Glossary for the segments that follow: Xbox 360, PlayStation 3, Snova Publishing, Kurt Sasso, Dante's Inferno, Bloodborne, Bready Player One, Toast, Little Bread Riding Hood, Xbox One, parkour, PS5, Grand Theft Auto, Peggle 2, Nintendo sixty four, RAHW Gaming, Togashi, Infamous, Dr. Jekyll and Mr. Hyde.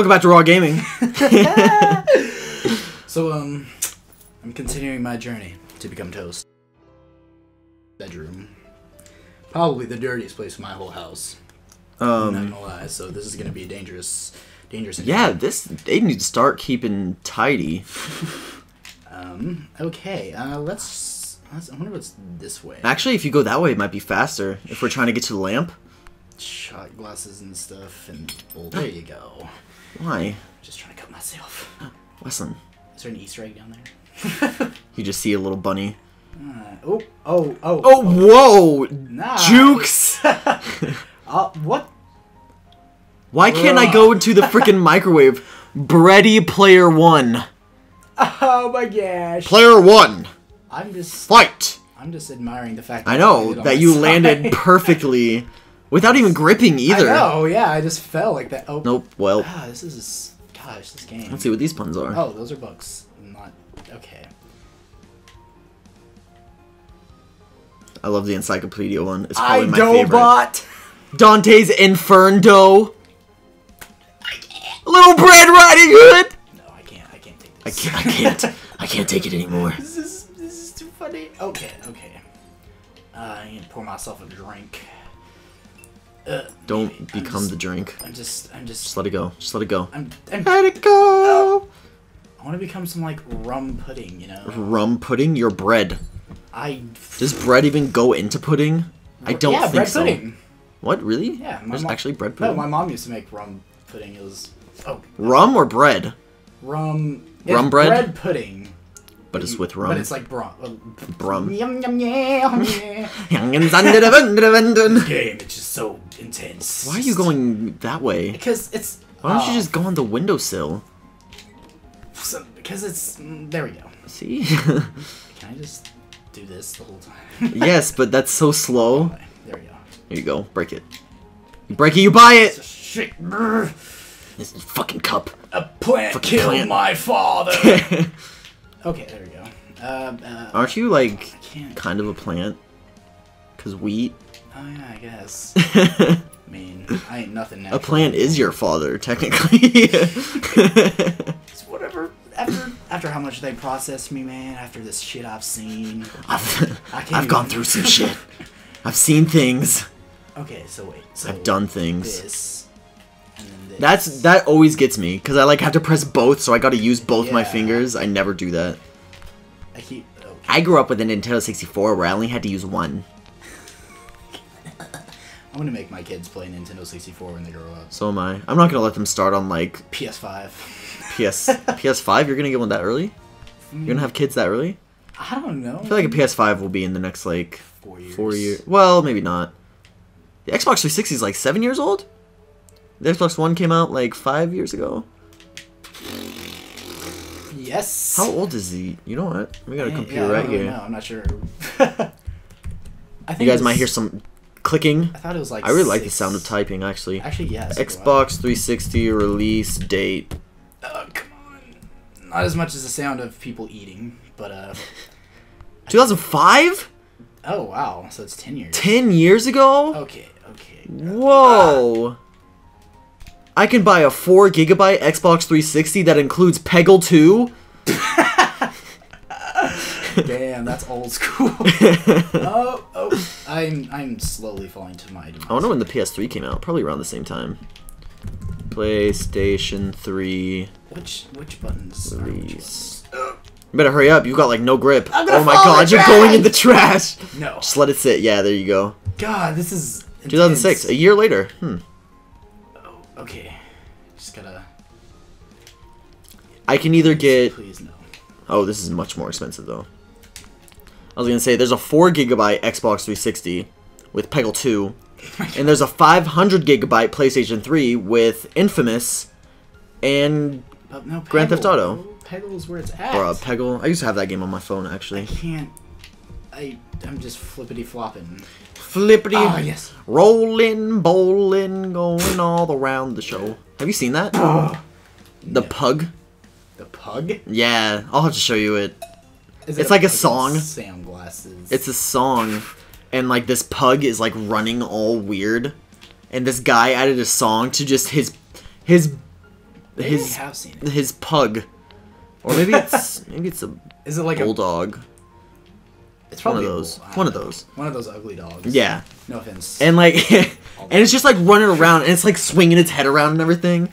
Welcome back to RAHW Gaming. So, I'm continuing my journey to become Toast. Bedroom. Probably the dirtiest place in my whole house. I'm not gonna lie, so this is gonna be dangerous. Yeah, they need to start keeping tidy. Okay, let's... I wonder what's this way. Actually, if you go that way, it might be faster. If we're trying to get to the lamp. Shot glasses and stuff, and... Well, there you go. Why? I'm just trying to cut myself. Listen. Is there an Easter egg down there? You just see a little bunny. Oh, whoa! Nice. Jukes! What? Why can't I go into the freaking microwave? Bready Player One. Oh my gosh. Player One. I'm just... Fight! I'm just admiring the fact that... I know, that you landed perfectly. Without even gripping either. Oh yeah, I just fell like that. Oh. Nope, well. Ah, this is... Gosh, this game. Let's see what these puns are. Oh, those are books. Not... Okay. I love the encyclopedia one. It's probably my favorite. Bot. Dante's Inferno. Little Bread Riding Hood. No, I can't take this. I can't take it anymore. This is too funny. Okay. I need to pour myself a drink. Don't become the drink. Just let it go. Just let it go. Let it go. I want to become some like rum pudding, you know. Rum pudding? Your bread. Does bread even go into pudding? I don't think bread so. Pudding. What, really? Yeah, there's actually bread pudding. No, my mom used to make rum pudding. It was rum or bread? Rum bread. Bread pudding. But it's with rum. But it's like brum. Yum yum yum yum. This game, it's just so intense. Why are you going that way? Because it's. Why don't you just go on the windowsill? Because it's. There we go. See? Can I just do this the whole time? Yes, but that's so slow. Right, there we go. There you go. Break it. You break it, you buy it! Shit. This is a fucking cup. A plant fucking killed my father! Okay, there we go. Aren't you, like, kind of a plant? Because wheat? Oh, yeah, I guess. I mean, I ain't nothing natural. A plant is your father, technically. It's whatever. After how much they processed me, man, after this shit I've seen. I've gone through some shit. I've seen things. Okay, so wait. So I've done things. This, and then this. That always gets me because I like have to press both, so I got to use both my fingers. I never do that. I grew up with a Nintendo 64 where I only had to use one. I'm gonna make my kids play Nintendo 64 when they grow up. So am I. I'm not gonna let them start on like PS5. PS5. You're gonna get one that early? You're gonna have kids that early? I don't know. I feel like a PS5 will be in the next like 4 years. 4 years. Well, maybe not. The Xbox 360 is like 7 years old. The Xbox One came out like 5 years ago. Yes. How old is he? You know what? We got a computer right here. No, I'm not sure. I think you guys might hear some clicking. I thought it was like. I really like the sound of typing actually. Actually, yes. Xbox 360 release date. Oh, come on. Not as much as the sound of people eating, but 2005? Oh, wow. So it's 10 years. 10 years ago? Okay. Whoa. I can buy a 4 GB Xbox 360 that includes Peggle 2. Damn, that's old school. I'm slowly falling to my demise. I wonder when the PS3 came out, probably around the same time. PlayStation 3. Which buttons are these? You better hurry up, you got like no grip. Oh my god, you're going in the trash! No. Just let it sit, yeah, there you go. God, this is intense. 2006, a year later. Oh, okay. Just gotta... I can either get... Please, no. Oh, this is much more expensive though. I was gonna say, there's a 4 GB Xbox 360 with Peggle 2. And there's a 500 GB PlayStation 3 with Infamous and no, Grand Theft Auto. Peggle's where it's at. Or Peggle. I used to have that game on my phone actually. I can't. I'm just flippity flopping. Flippity. Oh, yes. Rolling, bowling, going all around the show. Have you seen that? The Pug. The Pug? Yeah, I'll have to show you it. It's like a song. Sam glasses. It's a song. And, like, this pug is, like, running all weird. And this guy added a song to just his Maybe I have seen it. His pug, or maybe it's a is it like bulldog? It's probably one of those. One of those ugly dogs. Yeah. No offense. And like, and it's just like running around, and it's like swinging its head around and everything.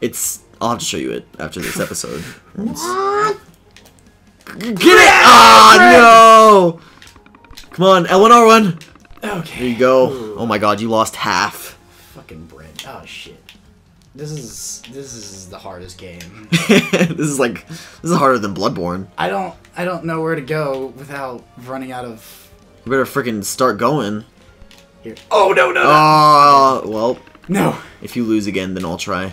It's. I'll have to show you it after this episode. What? Get it! Ah, oh, no! Come on, L1R1. Okay. There you go. Ooh. Oh my God, you lost half. Fucking bread. Oh shit. This is the hardest game. this is harder than Bloodborne. I don't know where to go without running out of. You better freaking start going. Here. Oh no no. Oh no. Well. No. If you lose again, then I'll try.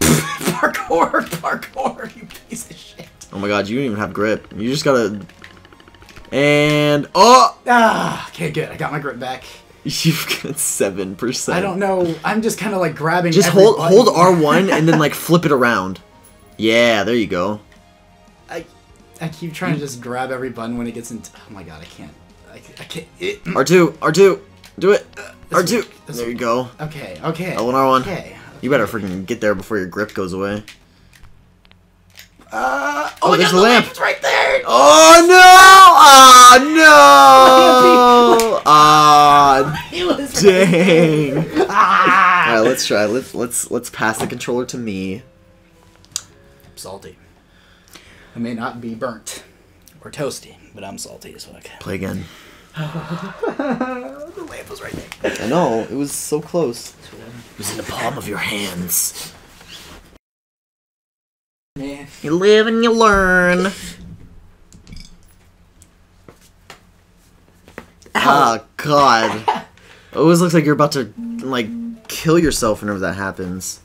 Parkour, parkour, you piece of shit. Oh my God, you don't even have grip. You just gotta. And oh. Ah. Okay, good. I got my grip back. You've got 7%. I don't know. I'm just kind of like grabbing. Just hold R1 and then like flip it around. Yeah, there you go. I keep trying to just grab every button when it gets into. Oh my God, I can't. I can't. R2, do it. R2. There you go. Okay, okay. L1, R1. Okay. You better freaking get there before your grip goes away. Oh, there's the lamp. It's right there. Oh no! Oh no! Ah, dang! Ah. All right, let's try. Let's pass the controller to me. I'm salty. I may not be burnt or toasty, but I'm salty as fuck. Play again. The lamp was right there. I know. It was so close. It was in the palm of your hands. Man. You live and you learn. Oh God! It always looks like you're about to like kill yourself whenever that happens.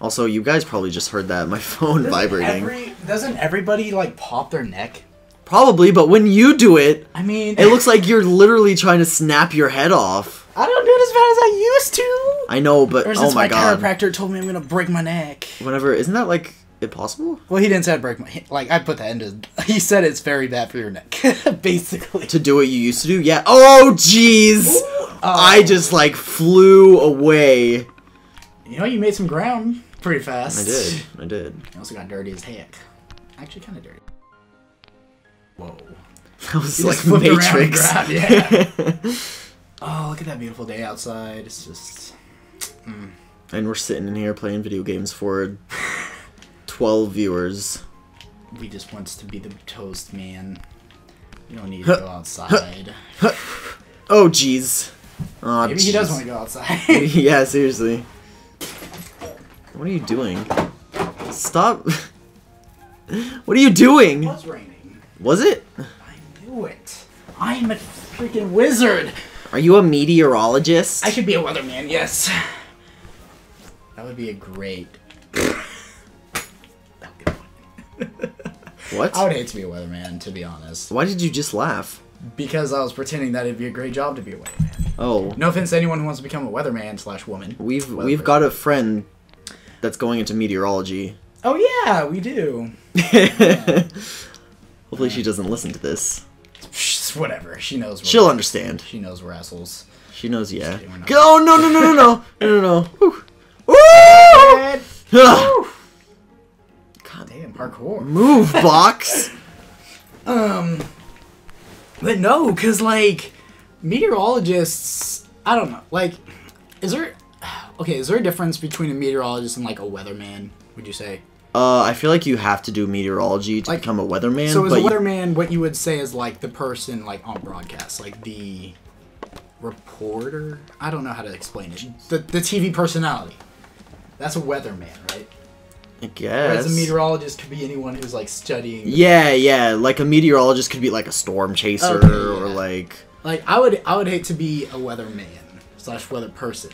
Also, you guys probably just heard that my phone vibrating. Doesn't everybody like pop their neck? Probably, but when you do it, I mean, it looks like you're literally trying to snap your head off. I don't do it as bad as I used to. I know, but oh my God! My chiropractor told me I'm gonna break my neck. Whenever, isn't that like? Impossible? Well, he didn't say I'd break my... Like, I put that into... He said it's very bad for your neck, basically. To do what you used to do? Yeah. Oh, jeez! Oh. I just, like, flew away. You know, you made some ground pretty fast. I did. I also got dirty as heck. Actually, kind of dirty. Whoa. That was, like, Matrix. Yeah. Oh, look at that beautiful day outside. It's just... Mm. And we're sitting in here playing video games for... 12 viewers. We just wants to be the toast man. You don't need to go outside. Oh jeez. Oh, maybe he does want to go outside. Yeah, seriously. What are you doing? Stop. What are you doing? It was raining. Was it? I knew it. I'm a freaking wizard. Are you a meteorologist? I should be a weatherman, yes. That would be a great... What? I would hate to be a weatherman, to be honest. Why did you just laugh? Because I was pretending that it'd be a great job to be a weatherman. Oh. No offense to anyone who wants to become a weatherman slash woman. We've got a friend that's going into meteorology. Oh yeah, we do. Yeah. Hopefully she doesn't listen to this. Whatever. She knows. She'll understand. She knows we're assholes. She knows. Yeah. Oh no no no no no no no no. Woo! Damn, parkour. Move, box! But no, because, like, meteorologists, I don't know, like, is there a difference between a meteorologist and, like, a weatherman, would you say? I feel like you have to do meteorology to like, become a weatherman. So a weatherman, what you would say is, like, the person, like, on broadcast, like, the reporter? I don't know how to explain it. The TV personality. That's a weatherman, right? I guess. Whereas a meteorologist could be anyone who's, like, studying... Yeah, yeah. Like, a meteorologist could be, like, a storm chaser or, like... Like, I would hate to be a weatherman slash weather person.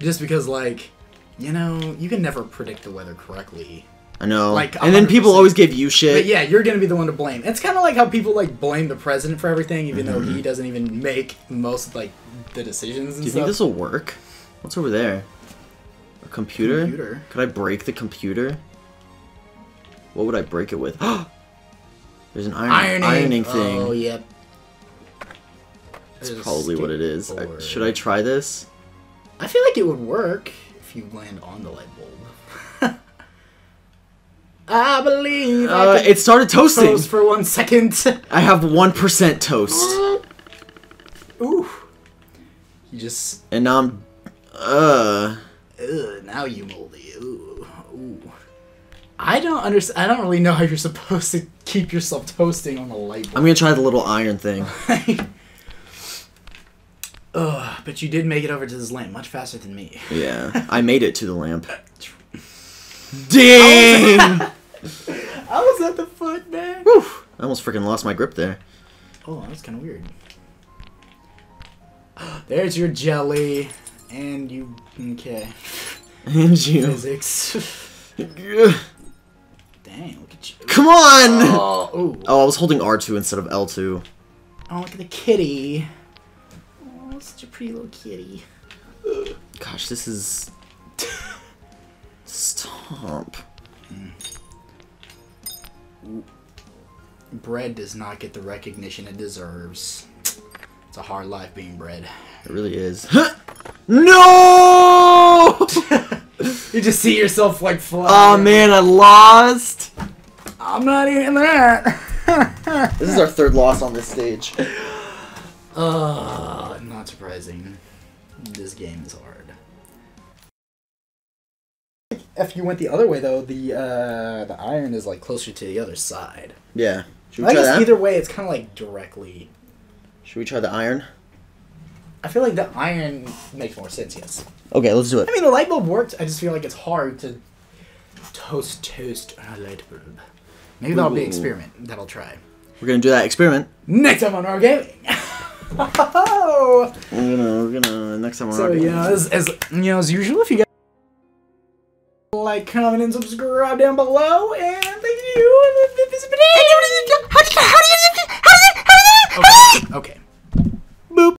Just because, like, you know, you can never predict the weather correctly. I know. Like, and then people always give you shit. But yeah, you're going to be the one to blame. It's kind of like how people, like, blame the president for everything, even though he doesn't even make most, like, the decisions and stuff. Do you think this will work? What's over there? A computer? Could I break the computer? What would I break it with? There's an ironing thing. Oh, yep. That's probably what it is. Should I try this? I feel like it would work. If if you land on the light bulb. I believe I can. It started toasting. Toast for 1 second. I have 1% toast. Ooh. You just... And now I'm... now you moldy. Ooh. Ooh. I don't understand. I don't really know how you're supposed to keep yourself toasting on the light bulb. I'm going to try the little iron thing. Ugh, but you did make it over to this lamp much faster than me. Yeah, I made it to the lamp. Dang! I was at the foot, man. Woo! I almost freaking lost my grip there. Oh, that was kind of weird. There's your jelly. And you... Okay. And you. Physics. Dang, look at you. Come on! Oh, I was holding R2 instead of L2. Oh, look at the kitty. Oh, such a pretty little kitty. Gosh, this is... Stomp. Mm. Bread does not get the recognition it deserves. It's a hard life being bread. It really is. No! You just see yourself like flying. Oh man, I lost. I'm not eating that. This is our third loss on this stage. Not surprising. This game is hard. If you went the other way though, the iron is like closer to the other side. Yeah. Should we try that? Either way, it's kind of like directly. Should we try the iron? I feel like the iron makes more sense, yes. Okay, let's do it. I mean, the light bulb worked. I just feel like it's hard to toast a light bulb. Maybe that'll be an experiment that I'll try. We're going to do that experiment next time on RAHW Gaming. We're gonna next time on RAHW Gaming. So, as usual, if you guys like, comment, and subscribe down below, and thank you.